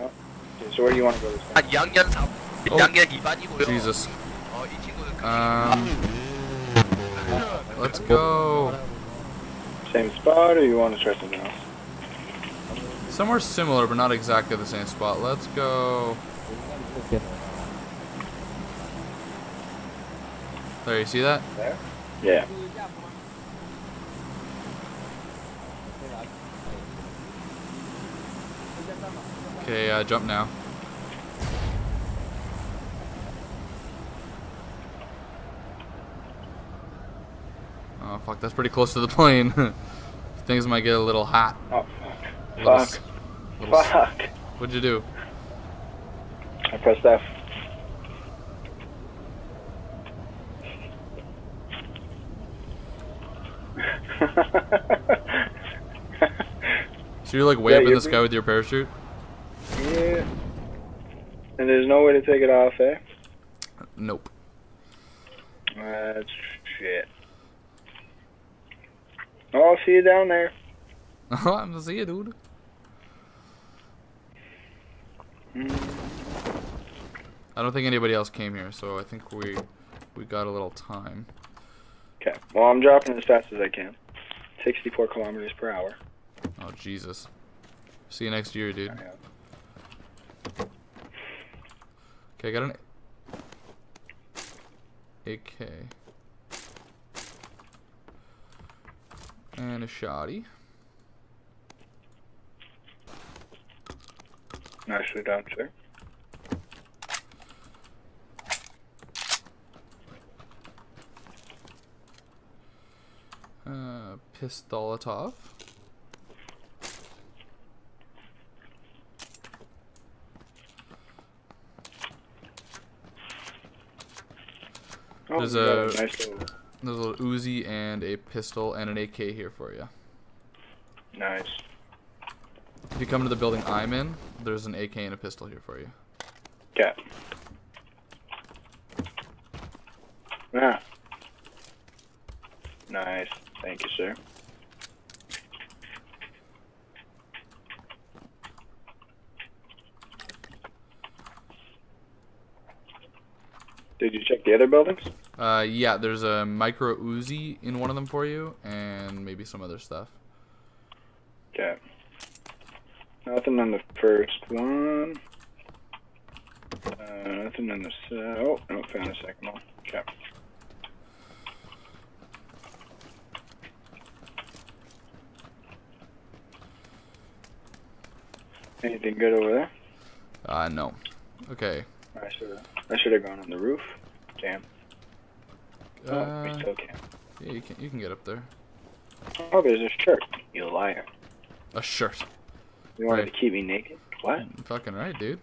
Oh. So where do you want to go this time? Oh. Jesus. Let's go. Same spot, or you want to try something else? Somewhere similar, but not exactly the same spot. Let's go. There, you see that? There? Yeah. Okay, jump now. Oh fuck, that's pretty close to the plane. Things might get a little hot. Oh fuck. Fuck. What'd you do? I pressed F. So you're like way up in the sky with your parachute? Yeah. And there's no way to take it off, eh? Nope. That's shit. Oh, I'll see you down there. Oh, I'm gonna see you, dude. I don't think anybody else came here, so I think we got a little time. Okay. Well, I'm dropping as fast as I can. 64 kilometers per hour. Oh, Jesus. See you next year, dude. Okay, I got an AK. And a shotty. Nicely done, sir. Pistolatov. Oh, there's a little Uzi and a pistol and an AK here for you. Nice. If you come to the building I'm in, there's an AK and a pistol here for you. Okay. Ah. Nice. Thank you, sir. Did you check the other buildings? Yeah, there's a micro Uzi in one of them for you, and maybe some other stuff. Okay. Nothing on the first one. Nothing on the oh, no, found the second one. Okay. Anything good over there? No. Okay. I should have gone on the roof. Damn. Oh, we still can. Yeah, you can get up there. Oh, there's a shirt. You liar. A shirt. You wanted to keep me naked? What? Fucking right, dude.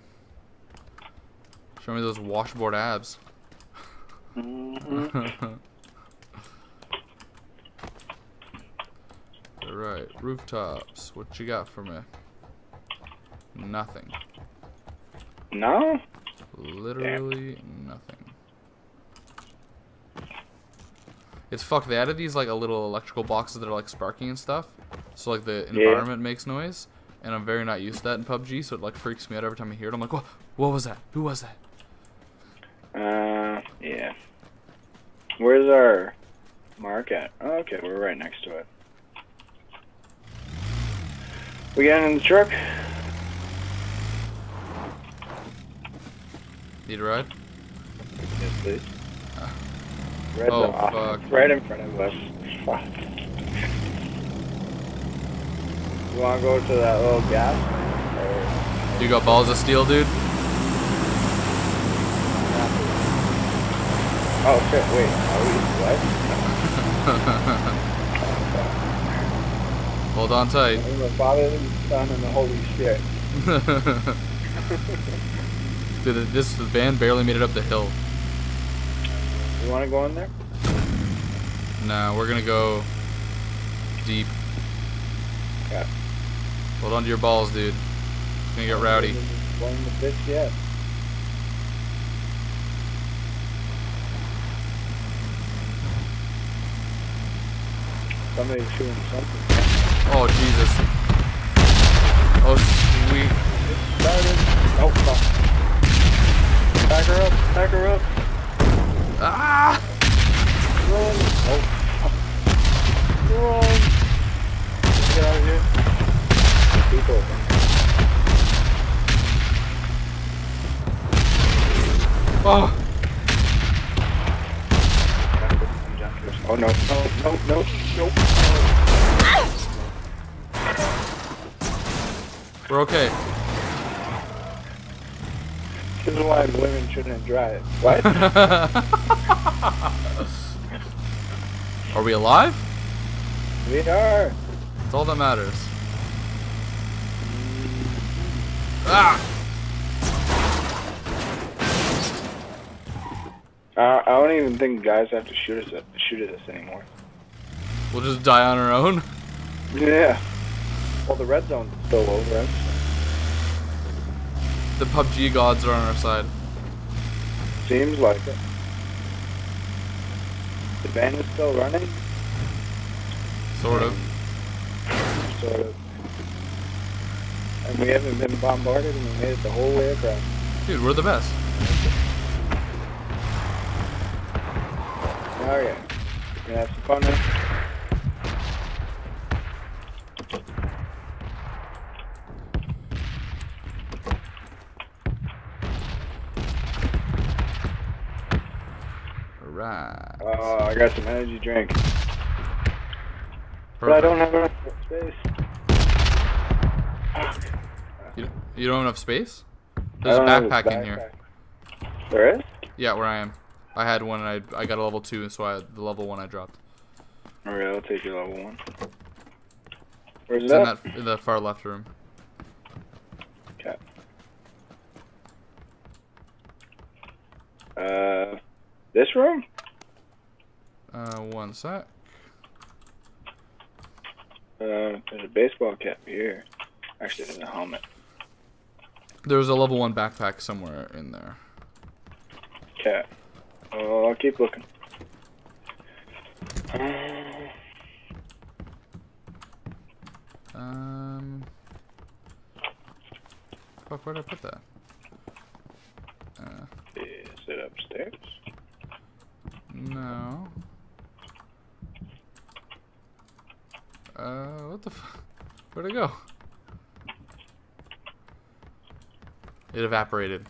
Show me those washboard abs. Mm-hmm. Alright, rooftops. What you got for me? Nothing. No? Literally nothing. It's fucked. They added these like a little electrical boxes that are like sparking and stuff. So like the environment makes noise, and I'm very not used to that in PUBG. So it like freaks me out every time I hear it. I'm like, what was that? Who was that? Yeah. Where's our mark at? Oh, okay, we're right next to it. We got in the truck. Need a ride? Yes, please. Oh, fuck. Right in front of us. Fuck. You wanna go to that little gas? You got balls of steel, dude? Oh, shit, wait. Are we what? Hold on tight. In the Father, the Son, and the Holy Shit. Dude, this van barely made it up the hill. You want to go in there? Nah, we're going to go deep. Yeah. Hold on to your balls, dude. It's going to get rowdy. Blowing the bitch yet. Somebody's shooting something. Oh, Jesus. Oh, sweet. It started. Vector up. Ah! Wrong. Oh. Wrong. Get out of here. Keep open. Oh! Oh no, no. We're okay. This is why women shouldn't drive. What? Are we alive? We are. It's all that matters. Ah! I don't even think guys have to shoot at us anymore. We'll just die on our own? Yeah. Well, the red zone's still over us. The PUBG gods are on our side. Seems like it. The van is still running? Sort of. Sort of. And we haven't been bombarded and we made it the whole way across. Dude, we're the best. Oh yeah. We're gonna have some fun now. Alright. Oh, I got some energy drink. Perfect. But I don't have enough space. You don't have enough space? There's a backpack in here. There is? Yeah, where I am. I had one and I got a level 2 and so the level 1 I dropped. Alright, I'll take your level 1. Where's that? It's in that far left room. Okay. This room? One sec. There's a baseball cap here. Actually, there's a helmet. There's a level 1 backpack somewhere in there. Okay. Oh, I'll keep looking. Fuck, where did I put that? Is it upstairs? No. What the fuck? Where'd it go? It evaporated.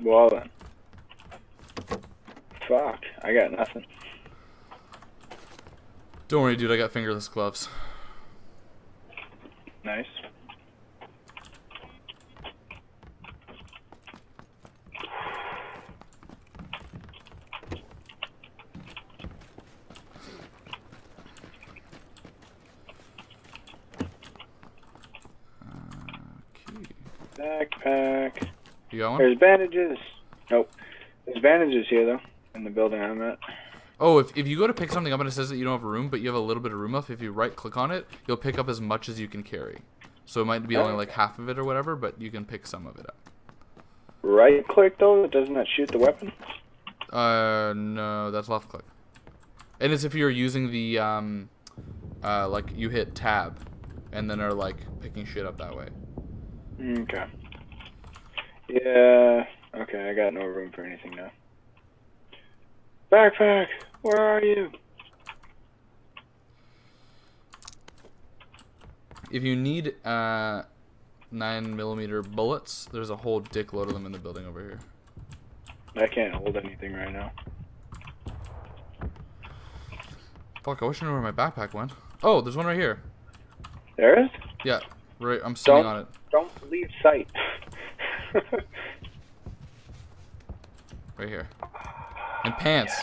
Well then. Fuck, I got nothing. Don't worry, dude, I got fingerless gloves. Nice. Okay. Backpack. You got one? There's bandages. Nope. There's bandages here though, in the building I'm at. Oh, if you go to pick something up and it says that you don't have a room, but you have a little bit of room left, if you right click on it, you'll pick up as much as you can carry. So it might be only like half of it or whatever, but you can pick some of it up. Right click though, doesn't that shoot the weapon? No, that's left click. And it's if you're using the like you hit tab, and then are like picking shit up that way. Okay. Yeah, okay, I got no room for anything now. Backpack, where are you? If you need 9mm bullets, there's a whole dick load of them in the building over here. I can't hold anything right now. Fuck, I wish I knew where my backpack went. Oh, there's one right here. There is? Yeah, right, I'm sitting on it. Don't leave sight. Right here. And pants.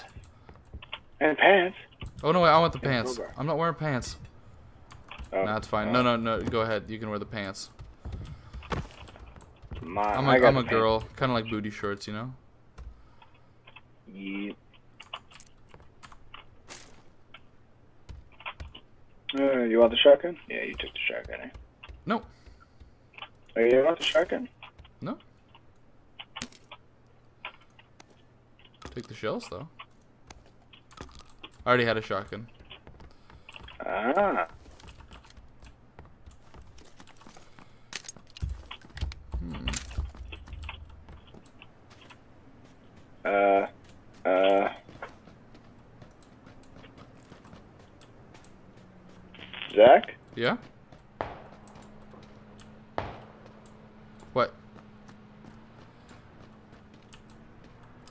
Yeah. And pants? Oh no, wait, I want the pants. I'm not wearing pants. Oh, no, it's fine. No, no, no, go ahead. You can wear the pants. I'm a girl. Kind of like booty shorts, you know? Yeah. You want the shotgun? Yeah, you took the shotgun, eh? No. Oh, you want the shotgun? No. Take the shells though. I already had a shotgun. Ah. Zach? Yeah? What?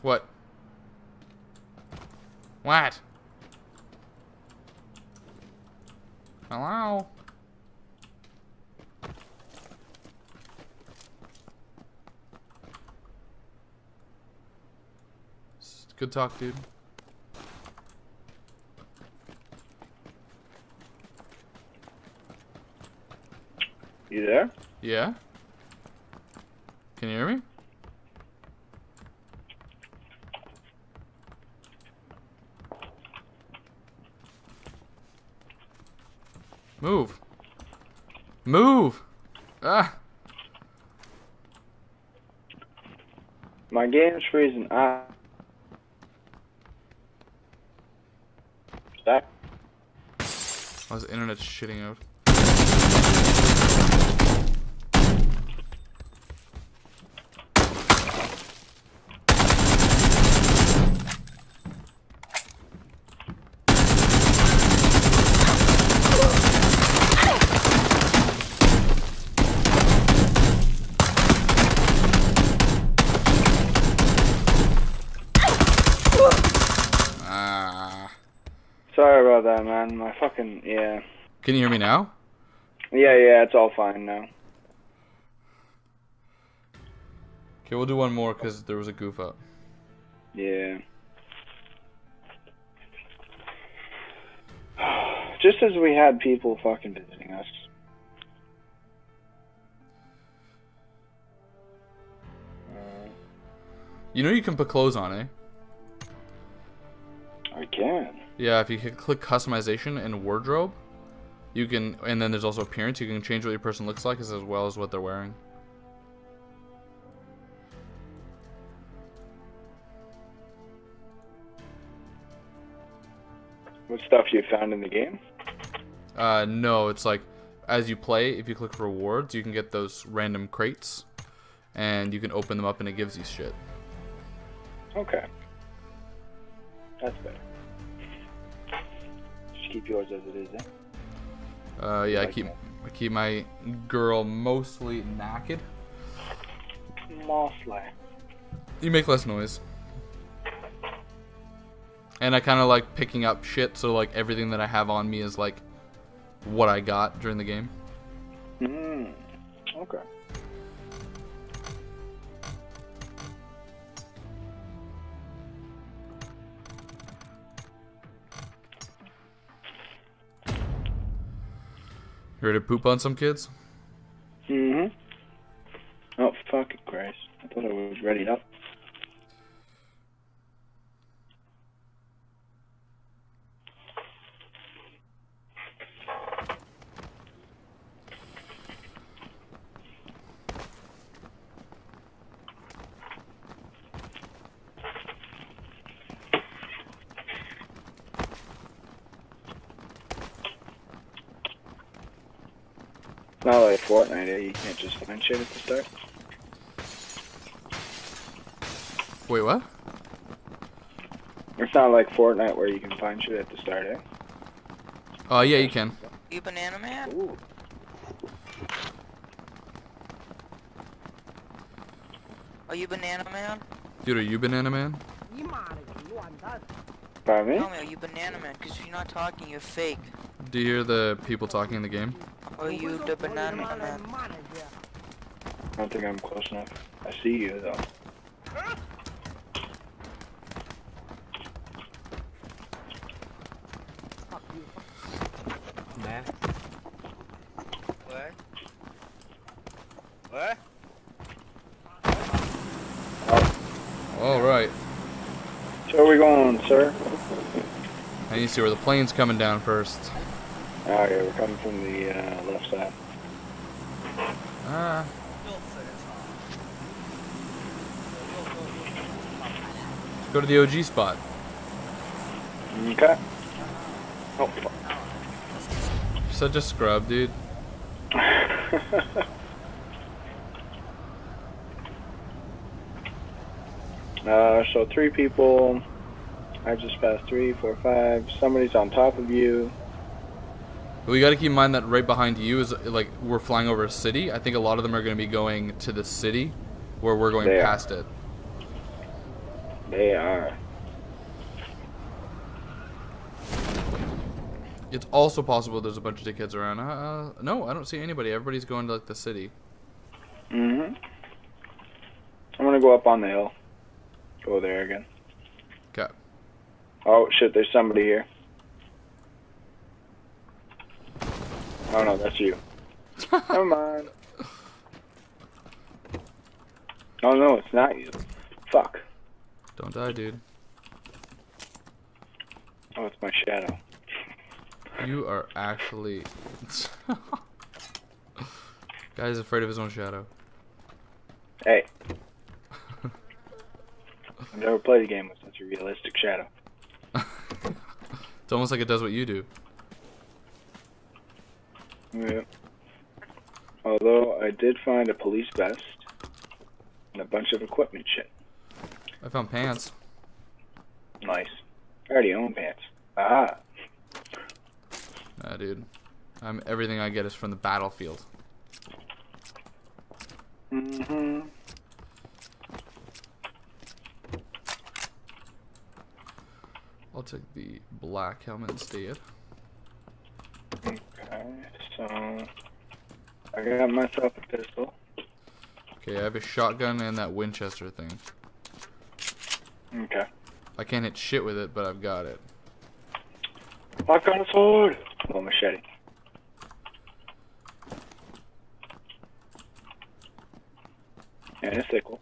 What? What? Hello? Good talk, dude. You there? Yeah. Can you hear me? Move. Move! Ah! My game's freezing. Why is the internet shitting out? That, man, my fucking, yeah. Can you hear me now? Yeah, yeah, it's all fine now. Okay, we'll do one more because there was a goof up. Yeah. Just as we had people fucking visiting us. You know you can put clothes on, eh? I can. Yeah, if you click customization and wardrobe, you can, and then there's also appearance, you can change what your person looks like as well as what they're wearing. What stuff you found in the game? No, it's like, as you play, if you click rewards, you can get those random crates, and you can open them up and it gives you shit. Okay. That's better. Keep yours as it is, eh? Yeah, I keep my girl mostly naked. Mostly. You make less noise. And I kind of like picking up shit, so like everything that I have on me is like what I got during the game. Mm. Okay. You ready to poop on some kids? Mm-hmm. Oh, fucking Christ. I thought I was ready up. Not like Fortnite, eh? You can't just find shit at the start. Wait, what? It's not like Fortnite where you can find shit at the start, eh? Oh, yeah, you can. You banana man? Ooh. Are you banana man? Dude, are you banana man? Pardon me? Tell me, are you banana man? Because if you're not talking, you're fake. Do you hear the people talking in the game? Are you the banana man? I don't think I'm close enough. I see you though. Nah. What? What? All right. So where are we going, sir? I need to see where the plane's coming down first. Alright, we're coming from the left side. Go to the OG spot. Okay. Oh, fuck. You're such a scrub, dude. So three people. I just passed three, four, five. Somebody's on top of you. But we got to keep in mind that right behind you is like we're flying over a city. I think a lot of them are going to be going to the city where we're going past it. They are. It's also possible there's a bunch of dickheads around. No, I don't see anybody. Everybody's going to like the city. Mm-hmm. I'm going to go up on the hill. Go there again. Okay. Oh, shit, there's somebody here. Oh, no, that's you. Never mind. Oh, no, it's not you. Fuck. Don't die, dude. Oh, it's my shadow. You are actually... Guy's afraid of his own shadow. Hey. I've never played a game with such a realistic shadow. It's almost like it does what you do. Yeah. Although I did find a police vest and a bunch of equipment shit. I found pants. Nice. I already own pants. Aha. Nah, dude. Everything I get is from the battlefield. Mm-hmm. I'll take the black helmet instead. Okay, so... I got myself a pistol. Okay, I have a shotgun and that Winchester thing. Okay. I can't hit shit with it, but I've got it. I've got a sword! Oh, machete. And a sickle.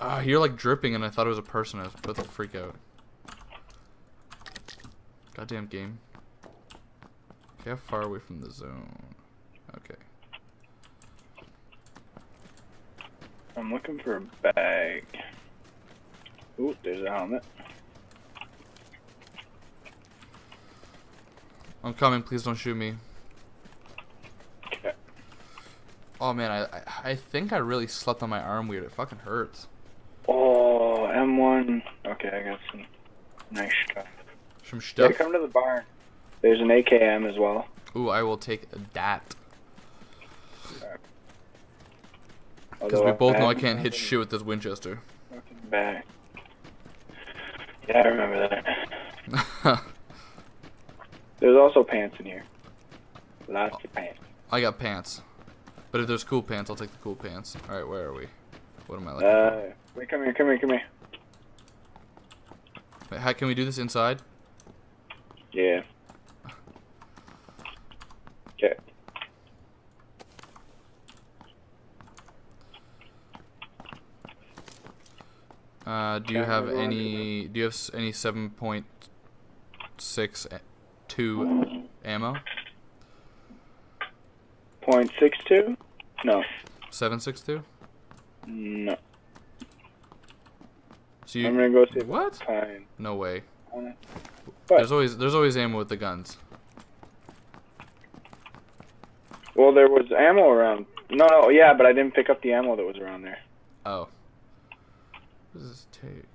Ah, you're like dripping and I thought it was a person. I was about to freak out. Goddamn game. Okay, how far away from the zone? Okay. I'm looking for a bag. Ooh, there's a helmet. I'm coming, please don't shoot me. Okay. Oh man, I think I really slept on my arm weird. It fucking hurts. Oh, M1. Okay, I got some nice stuff. Some stuff? Yeah, come to the barn. There's an AKM as well. Ooh, I will take that. Because we both know I can't hit shit with this Winchester. Fucking bang. Yeah, I remember that. There's also pants in here. Lots of pants. I got pants. But if there's cool pants, I'll take the cool pants. Alright, where are we? What am I looking for? Wait, come here, come here, come here. Wait, how can we do this inside? Yeah. Okay. Do you have any 7.62 ammo? 0.62? No. 7.62? No. So I'm gonna go see what? Time. No way. What? There's always ammo with the guns. Well, there was ammo around. No, yeah, but I didn't pick up the ammo that was around there. Oh. What does this take?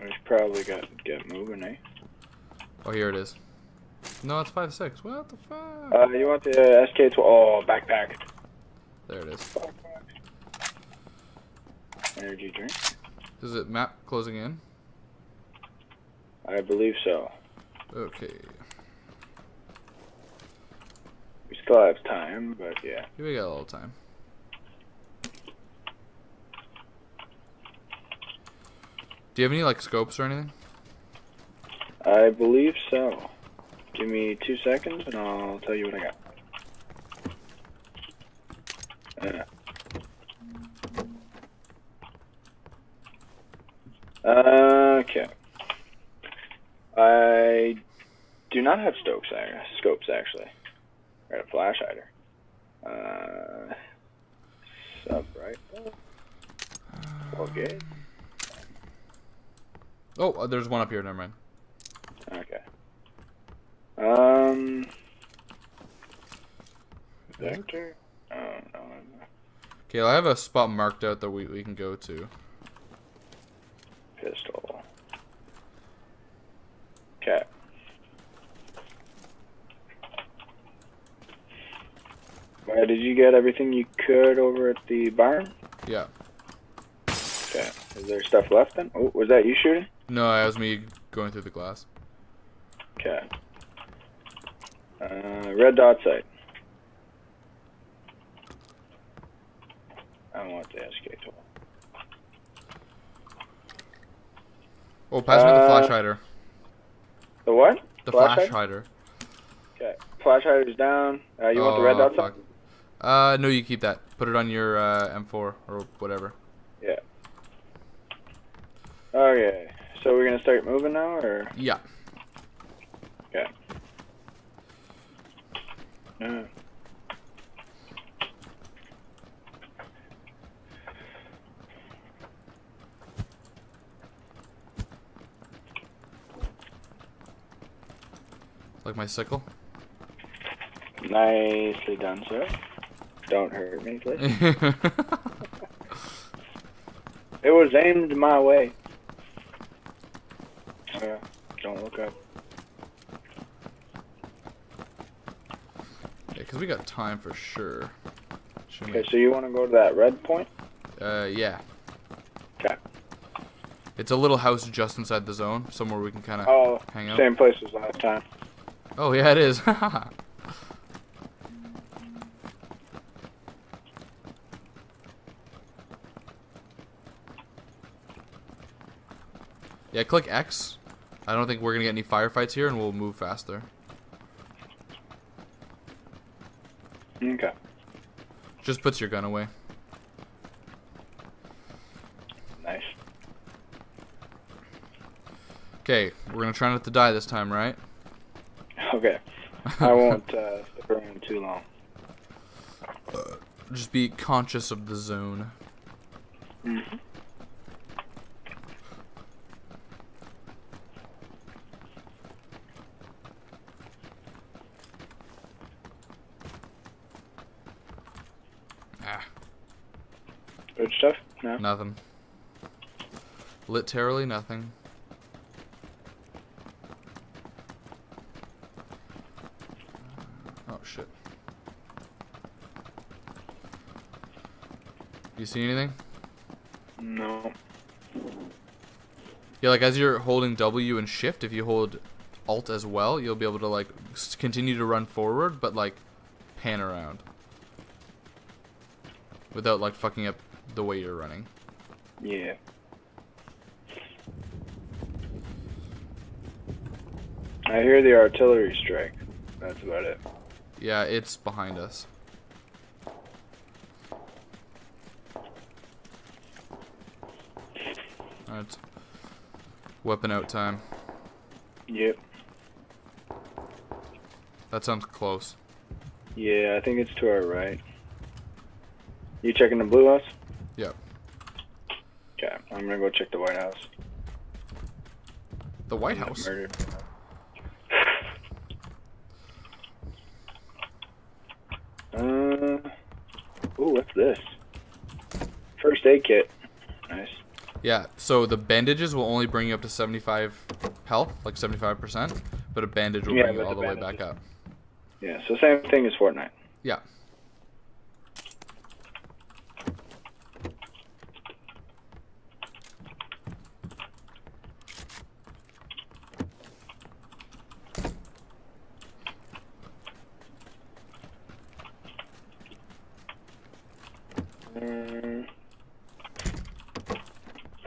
I just probably got to get moving, eh? Oh, here it is. No, it's 5.6. What the fuck? You want the SK12? Oh, backpack. There it is. Backpack. Energy drink. Is it map closing in? I believe so. Okay. We still have time, but yeah. We got a little time. Do you have any, like, scopes or anything? I believe so. Give me 2 seconds and I'll tell you what I got. Okay. I do not have scopes, actually. I got a flash hider. Sub-rifle. Okay. Oh, there's one up here. Never mind. Okay. Vector. Oh no. Okay, I have a spot marked out that we can go to. Pistol. Did you get everything you could over at the barn? Yeah. Okay. Is there stuff left then? Oh, was that you shooting? No, that was me going through the glass. Okay. Red dot sight. I want the SK12. Oh, pass me the flash hider. The what? The flash hider. Okay. Flash hider's down. You want the red dot sight? No, you keep that. Put it on your M4 or whatever. Yeah. Okay. So we're gonna start moving now, or? Yeah. Okay. Like my sickle? Nicely done, sir. Don't hurt me, please. It was aimed my way. Don't look up. Yeah, because we got time for sure. Okay, so you want to go to that red point? Yeah. Okay. It's a little house just inside the zone, somewhere we can kind of hang out. Same place as last time. Oh, yeah, it is. Yeah, click X. I don't think we're going to get any firefights here, and we'll move faster. Okay. Just puts your gun away. Nice. Okay, we're going to try not to die this time, right? Okay. I won't stick around too long. Just be conscious of the zone. Mm-hmm. Good stuff? No. Nothing. Literally nothing. Oh shit. You see anything? No. Yeah, like as you're holding W and shift, if you hold Alt as well, you'll be able to like continue to run forward, but like pan around without like fucking up the way you're running. Yeah. I hear the artillery strike. That's about it. Yeah, it's behind us. Alright. Weapon out time. Yep. That sounds close. Yeah, I think it's to our right. You checking the blue house? Yep. Okay, I'm gonna go check the White House. The White House? Murdered. Ooh, what's this? First aid kit. Nice. Yeah, so the bandages will only bring you up to 75 health, like 75%, but a bandage will bring you all the way back up. Yeah, so same thing as Fortnite. Yeah.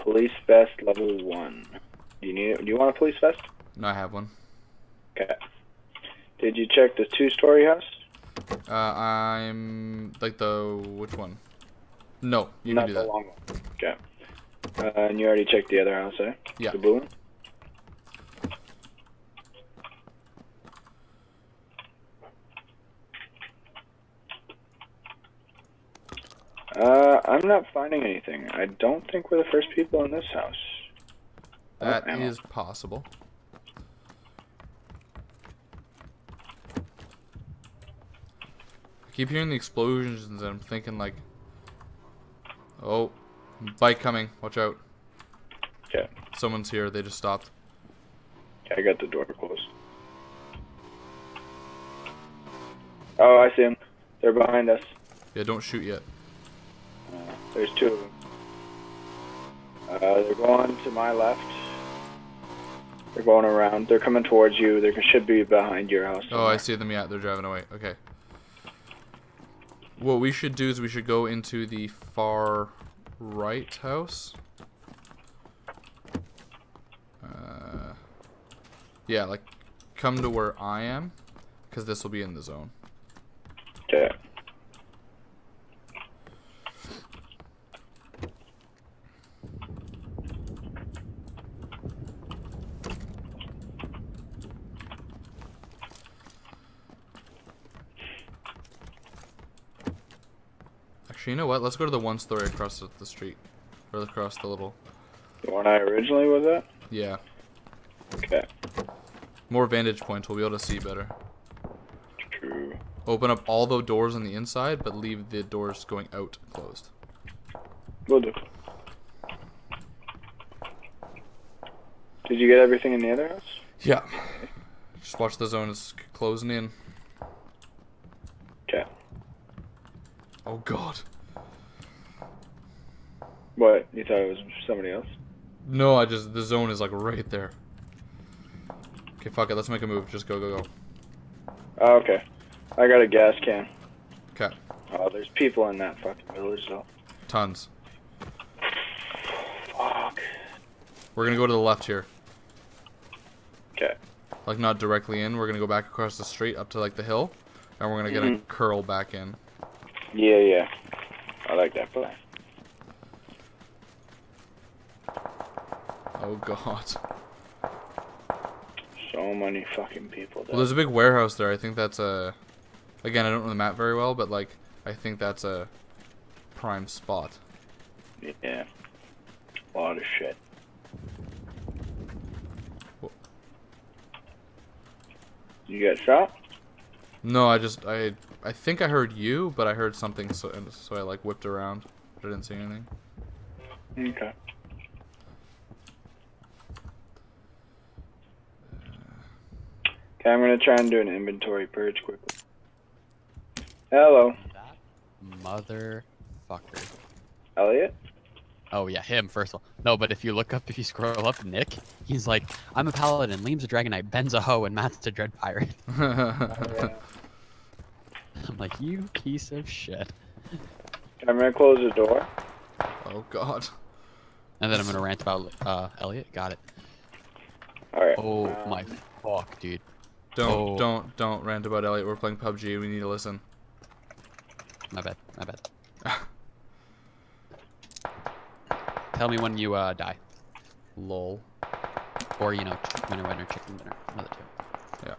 Police vest level 1. Do you want a police vest? No, I have one. Okay. Did you check the 2-story house? I'm like which one? No, you can do that. Not the long one. Okay. And you already checked the other house, eh? Yeah. The blue one. I'm not finding anything. I don't think we're the first people in this house. That is possible. I keep hearing the explosions and I'm thinking like... Oh, bike coming. Watch out. Okay. Someone's here. They just stopped. Yeah, I got the door closed. Oh, I see him. They're behind us. Yeah, don't shoot yet. There's two of them. They're going to my left. They're going around. They're coming towards you. They should be behind your house. Somewhere. Oh, I see them. Yeah, they're driving away. Okay. What we should do is we should go into the far right house. Yeah, like come to where I am, because this will be in the zone. Okay. Actually, you know what? Let's go to the one story across the street, or across the little. The one I originally was at? Yeah. Okay. More vantage points, we'll be able to see better. True. Open up all the doors on the inside, but leave the doors going out closed. Will do. Did you get everything in the other house? Yeah. Just watch the zone is closing in. Okay. Oh god. What? You thought it was somebody else? No, I just, the zone is like right there. Okay, fuck it, let's make a move. Just go, go, go. Oh, okay. I got a gas can. Okay. Oh, there's people in that fucking village, though. Tons. Fuck. We're gonna go to the left here. Okay. Like, not directly in. We're gonna go back across the street up to, like, the hill. And we're gonna get a curl back in. Yeah, yeah. I like that plan. Oh, god. So many fucking people there. Well, there's a big warehouse there. I think that's a... Again, I don't know the map very well, but, like, I think that's a prime spot. Yeah. A lot of shit. Whoa. You got shot? No, I just... I think I heard you, but I heard something, so I, like, whipped around. But I didn't see anything. Okay. I'm gonna try and do an inventory purge quickly. Hello. That motherfucker. Elliot? Oh yeah, him, first of all. No, but if you look up, if you scroll up, Nick, he's like, I'm a paladin, Liam's a dragon knight, Ben's a hoe, and Matt's a dread pirate. I'm like, you piece of shit. I'm gonna close the door. Oh god. And then I'm gonna rant about Elliot. Got it. Alright. Oh my fuck, dude. Don't rant about Elliot. We're playing PUBG. We need to listen. My bad. My bad. Tell me when you die. Lol. Or you know, winner, chicken dinner. Another two. Yeah.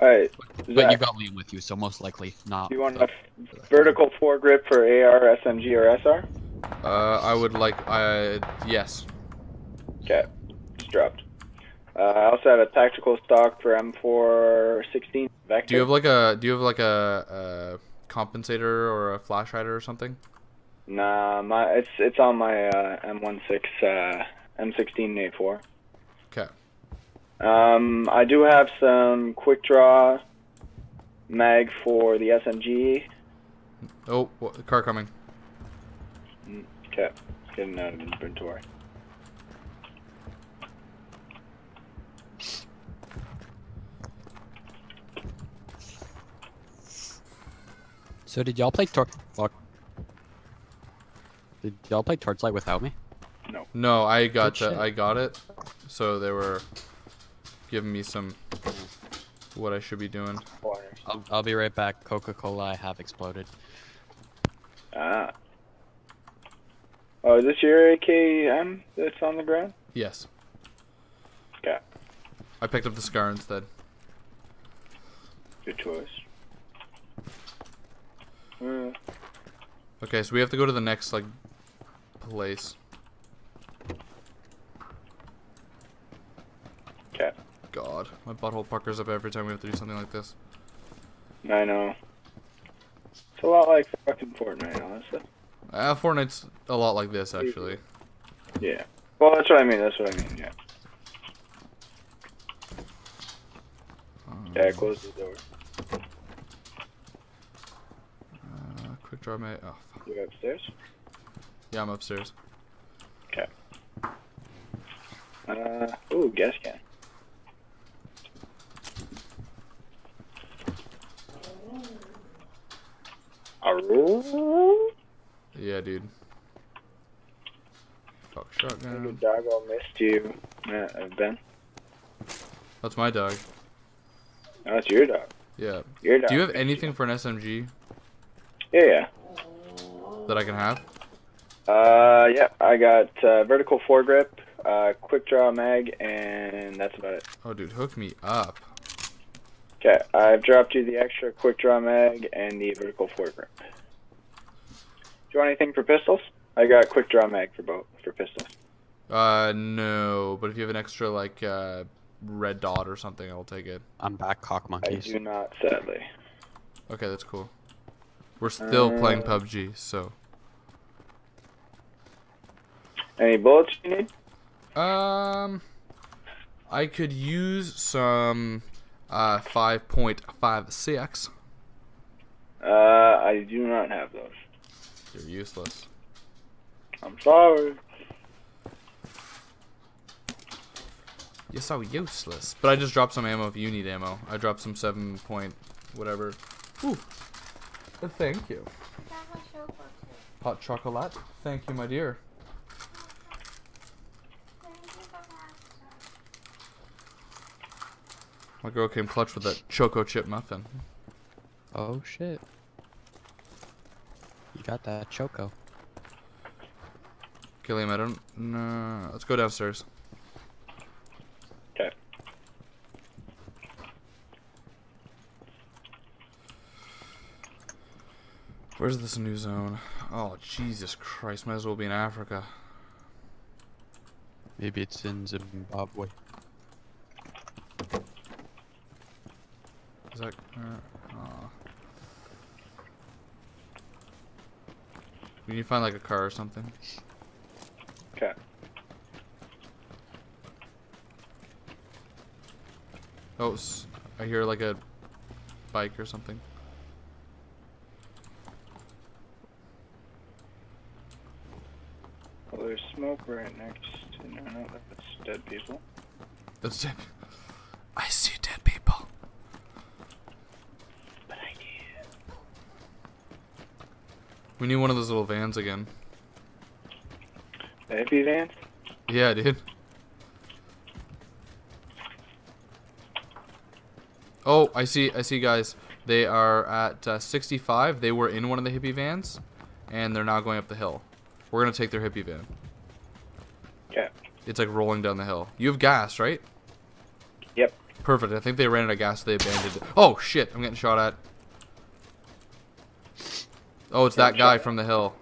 All right. But you got Liam with you, so most likely not. Do you want a vertical foregrip for AR, SMG, or SR? I would like. Yes. Okay. It's dropped. I also have a tactical stock for M416 Vector. Do you have like a a compensator or a flash rider or something? Nah, it's on my M16A4. Okay. I do have some quick draw mag for the SMG. Oh, what, car coming. Okay, getting out of inventory. So did y'all play Torchlight without me? No. No, I got it. So they were giving me some what I should be doing. I'll be right back. Coca-Cola I have exploded. Ah. Oh, is this your AKM that's on the ground? Yes. Okay. I picked up the Scar instead. Good choice. Okay, so we have to go to the next, like, place. Okay. God, my butthole puckers up every time we have to do something like this. I know. It's a lot like fucking Fortnite, honestly. Fortnite's a lot like this, actually. Yeah. Well, that's what I mean, yeah. Yeah, close the door. door, mate. Oh, fuck. You're upstairs? Yeah, I'm upstairs. Okay. Ooh, gas can. Yeah, dude. Fuck, shotgun. Your dog all missed you, Ben. That's my dog. No, that's your dog. Yeah. Your dog. Do you have anything for an SMG? Yeah, yeah. That I can have? Yeah. I got vertical foregrip, quick draw mag, and that's about it. Oh, dude, hook me up. Okay, I've dropped you the extra quick draw mag and the vertical foregrip. Do you want anything for pistols? I got quick draw mag for both, for pistols. No, but if you have an extra, like, red dot or something, I'll take it. I'm back, cock monkeys. I do not, sadly. Okay, that's cool. We're still playing PUBG, so. Any bullets you need? I could use some... 5.56. I do not have those. You're useless. I'm sorry. You're so useless. But I just dropped some ammo if you need ammo. I dropped some 7 point whatever. Ooh. Thank you. Hot chocolate. Thank you, my dear. My girl came clutch with that choco chip muffin. Oh shit. You got that choco. Killiam, I don't know. Let's go downstairs. Okay. Where's this new zone? Oh, Jesus Christ. Might as well be in Africa. Maybe it's in Zimbabwe. Is that, we need to find like a car or something. Okay. Oh, I hear like a bike or something. Well, there's smoke right next to. No, no, that's dead people. That's dead. I see dead people. We need one of those little vans again. Heavy van? Yeah, dude. Oh, I see, guys. They are at 65. They were in one of the hippie vans, and they're now going up the hill. We're gonna take their hippie van. Yeah. It's like rolling down the hill. You have gas, right? Yep. Perfect. I think they ran out of gas. So they abandoned it. Oh shit! I'm getting shot at. Oh, it's that guy from the hill.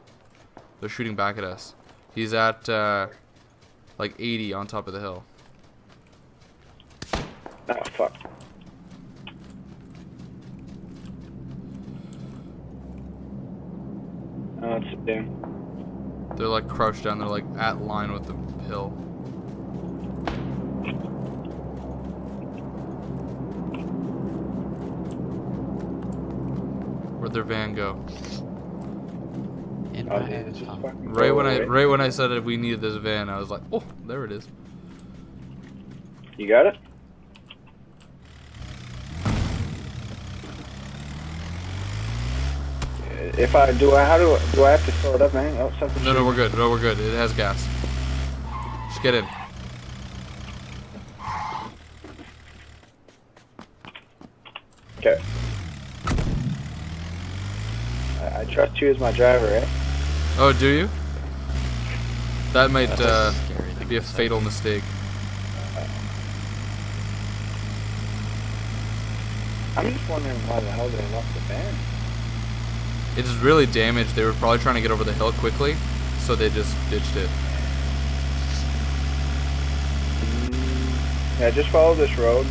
They're shooting back at us. He's at, like 80 on top of the hill. Oh, fuck. Oh, it's down. They're, like, crouched down. They're, like, at line with the hill. Where'd their van go? Oh, dude, right when I said that we needed this van, I was like, oh, there it is. You got it? If I do, how do I have to fill it up, man? Oh, something. No, no, we're good. No, we're good. It has gas. Just get in. Okay. I trust you as my driver, eh? Oh, do you? That might be a fatal mistake. I'm just wondering why the hell they lost the van. It's really damaged. They were probably trying to get over the hill quickly, so they just ditched it. Yeah, just follow this road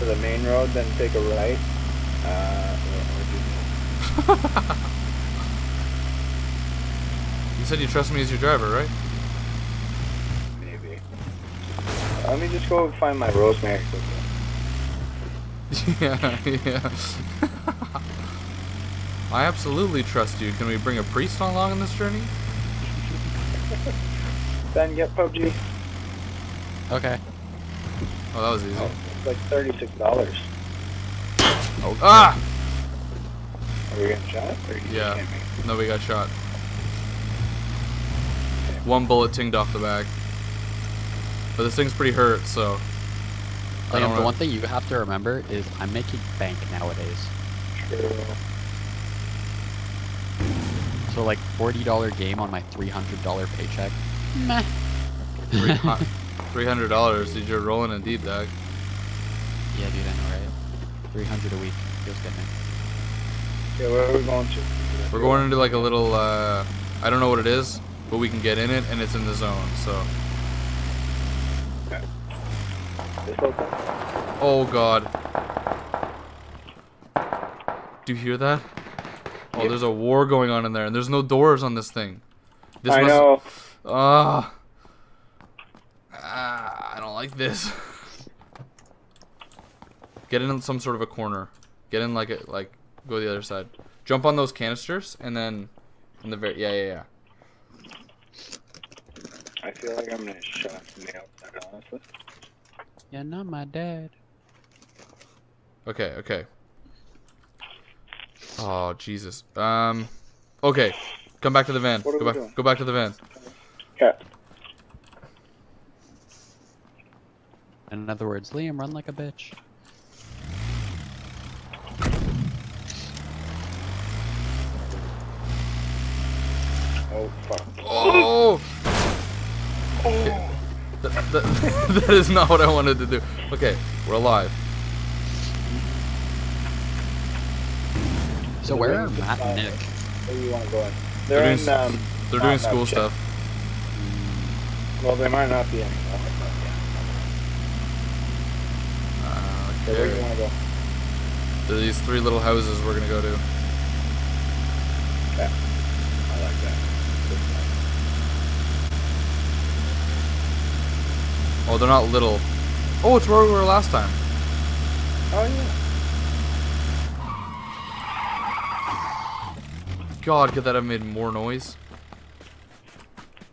to the main road, then take a right. Or you said you trust me as your driver, right? Maybe. Let me just go find my rosemary cookie. Yeah, yeah. I absolutely trust you. Can we bring a priest along on this journey? Ben, get PUBG. Okay. Oh, that was easy. Oh, it's like $36. Oh. Ah! Are we getting shot? Or yeah. No, we got shot. Okay. One bullet tinged off the back. But this thing's pretty hurt, so... Liam, the one thing you have to remember is I'm making bank nowadays. True. So like $40 game on my $300 paycheck. Meh. $300, dude, you're rolling in deep, dog. Yeah, dude, I know, right? 300 a week. Feels good, man. Yeah, where are we going to? We're going into like a little, I don't know what it is, but we can get in it, and it's in the zone, so. Okay. Oh, God. Do you hear that? Oh, yeah. There's a war going on in there, and there's no doors on this thing. This I know. I don't like this. Get in some sort of a corner. Get in like it, like go the other side. Jump on those canisters, and then in the very yeah. I feel like I'm gonna shot me outside, honestly. Yeah, not my dad. Okay, okay. Oh Jesus. Okay, come back to the van. What are we doing? Go back to the van. Okay. In other words, Liam, run like a bitch. Oh, fuck. Oh! Oh. Okay. That is not what I wanted to do. Okay, we're alive. So where are Matt and Nick? Where do you want to go in? They're doing school stuff. Well, they might not be anymore. Okay. Where do you want to go? There are these three little houses we're going to go to. Yeah. I like that. Oh, they're not little. Oh, it's where we were last time. Oh, yeah. God, could that have made more noise?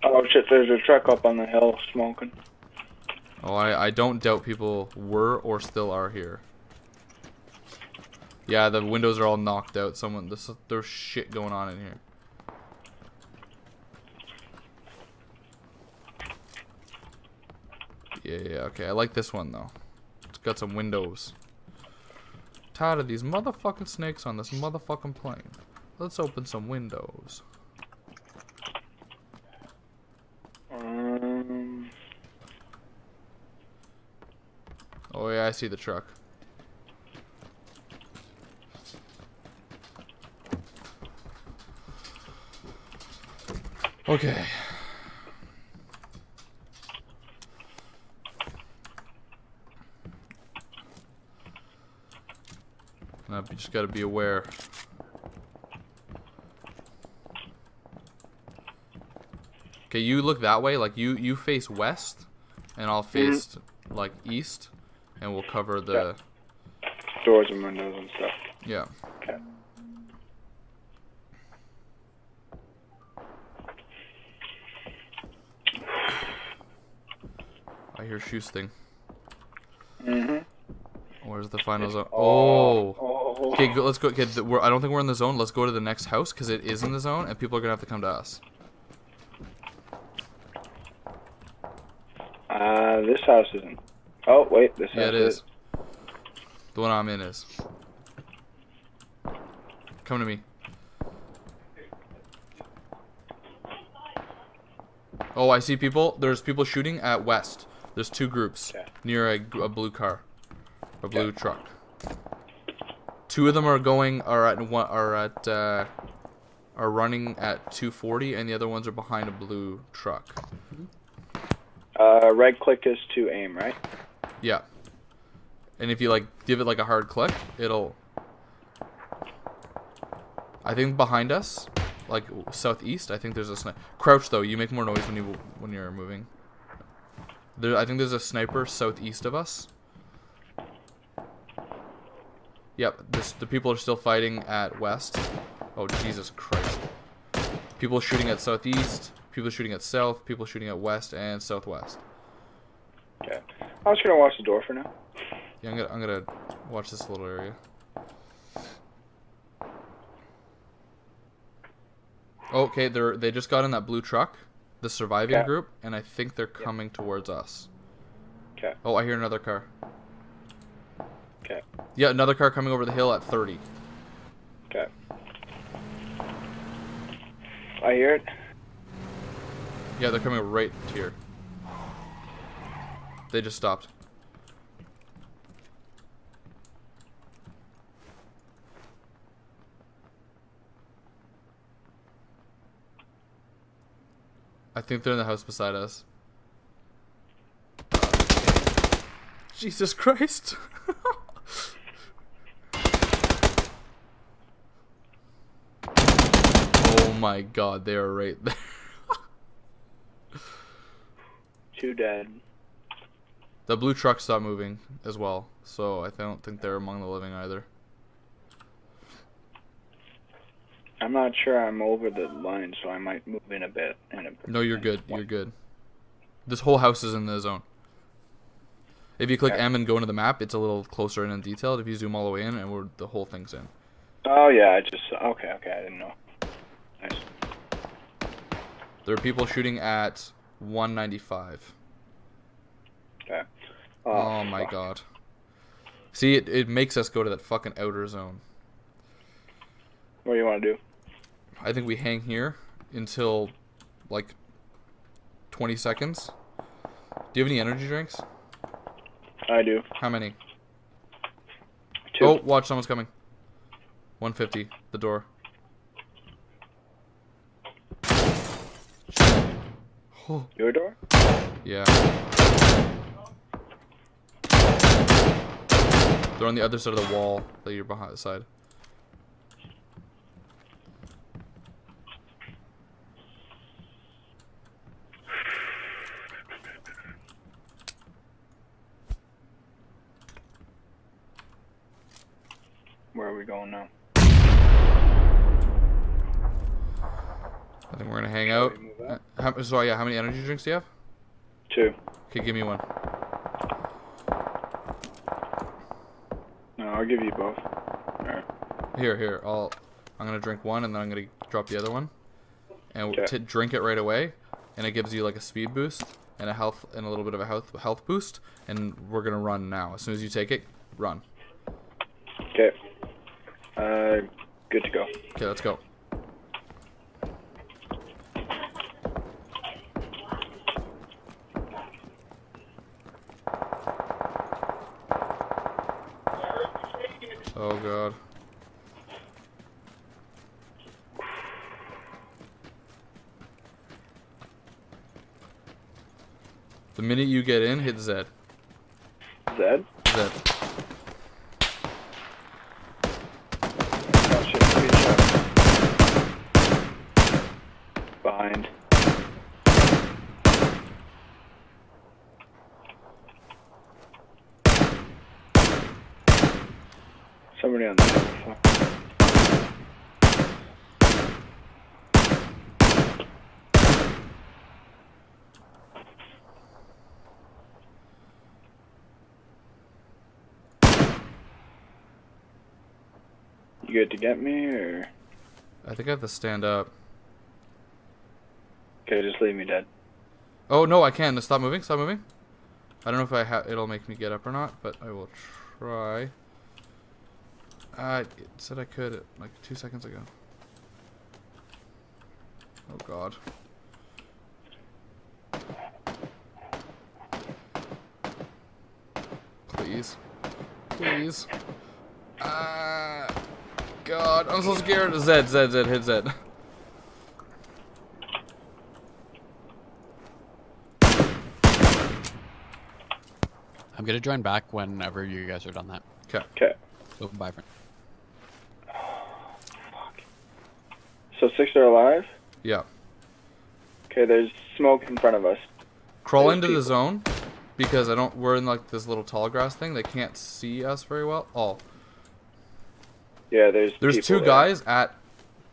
Oh, shit, there's a truck up on the hill smoking. Oh, I don't doubt people were or still are here. Yeah, the windows are all knocked out. There's shit going on in here. Yeah, okay. I like this one though. It's got some windows. Tired of these motherfucking snakes on this motherfucking plane. Let's open some windows. Oh yeah, I see the truck. Okay. You just gotta be aware. Okay, you look that way. Like you face west, and I'll face like east. And we'll cover the doors and windows and stuff. Yeah. Okay. I hear shoes thing. Where's the final zone? Oh. Okay, let's go. Okay, I don't think we're in the zone. Let's go to the next house because it is in the zone, and people are gonna have to come to us. This house isn't. Oh, wait, this is it. Is. The one I'm in is. Come to me. Oh, I see people. There's people shooting at west. There's two groups near a blue car. A blue truck. Two of them are running at 240, and the other ones are behind a blue truck. Right click is to aim, right? Yeah, and if you like give it like a hard click, it'll. I think behind us, like southeast, I think there's a sniper. Crouch though, you make more noise when you're moving. There, I think there's a sniper southeast of us. Yep, the people are still fighting at west. Oh, Jesus Christ. People shooting at southeast, people shooting at south, people shooting at west and southwest. Okay. I'm just going to watch the door for now. Yeah, I'm gonna watch this little area. Okay, they just got in that blue truck, the surviving group, and I think they're coming towards us. Okay. Oh, I hear another car. Okay. Yeah, another car coming over the hill at 30. Okay. I hear it. Yeah, they're coming right here. They just stopped. I think they're in the house beside us. Jesus Christ! Oh my God, they are right there. Two dead. The blue truck stopped moving as well, so I don't think they're among the living either. I'm not sure I'm over the line, so I might move in a bit. No, you're good. You're good. This whole house is in the zone. If you click M and go into the map, it's a little closer in and detailed. If you zoom all the way in, and the whole thing's in. Oh, yeah. Okay, I didn't know. Nice. There are people shooting at 195. Okay. Oh my God. See, it makes us go to that fucking outer zone. What do you want to do? I think we hang here until, like, 20 seconds. Do you have any energy drinks? I do. How many? 2. Oh, watch, someone's coming. 150, the door. Oh. Your door? Yeah. They're on the other side of the wall that you're behind. Where are we going now? I think we're gonna hang out. Sorry, yeah. How many energy drinks do you have? 2. Okay, give me one. No, I'll give you both. All right. Here. I'm gonna drink one, and then I'm gonna drop the other one, and to drink it right away, and it gives you like a speed boost and a health and a little bit of a health boost, and we're gonna run now. As soon as you take it, run. Okay. Good to go. Okay, let's go. Oh God. The minute you get in, hit Z. Z? Z. Somebody on the floor. You good to get me, or? I think I have to stand up. Okay, just leave me dead. Oh no, I can. Stop moving. Stop moving. I don't know if it'll make me get up or not, but I will try. It said I could like 2 seconds ago. Oh God. Please. Please. God, I'm so scared. Z, hit Z. I'm gonna join back whenever you guys are done that. Okay. So bye, friend. 6 are alive? Yeah. Okay, there's smoke in front of us. Crawl into the zone because we're in like this little tall grass thing. They can't see us very well. Yeah, there's 2 guys at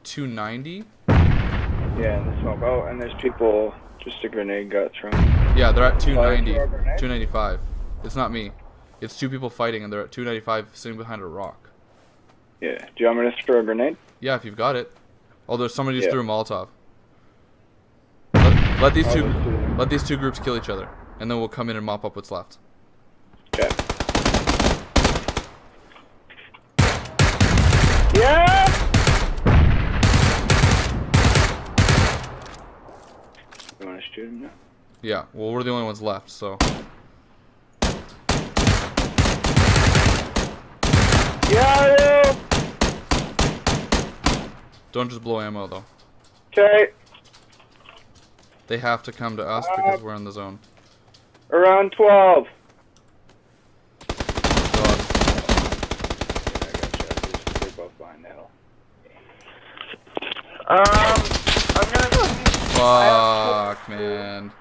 290. Yeah, in the smoke. Oh, and there's people, just a grenade got thrown. Yeah, they're at 290, 295. It's not me. It's two people fighting, and they're at 295 sitting behind a rock. Yeah, do you want me to throw a grenade? Yeah, if you've got it. Although somebody just threw a Molotov. Let these two groups kill each other, and then we'll come in and mop up what's left. Okay. Yeah! You want to shoot him now? Yeah, well, we're the only ones left, so. Yeah! Don't just blow ammo, though. Okay. They have to come to us because we're in the zone. Around 12. I'm gonna go see. Fuck, man.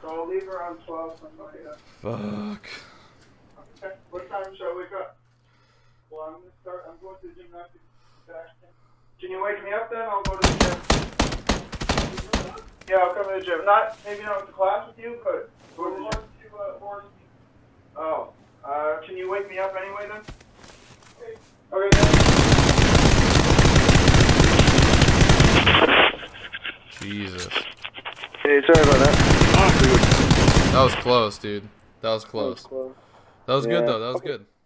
So I'll leave around 12 somebody else. Fuck. Okay. What time shall we go? Well, I'm gonna start. I'm going to the gymnastics section. Can you wake me up then? I'll go to the gym. Yeah, I'll come to the gym. Not maybe not to class with you, but go to the gym. Oh. Can you wake me up anyway then? Okay. Okay. Then. Jesus. Hey, sorry about that. That was close, dude. That was close. That was good, though. That was good.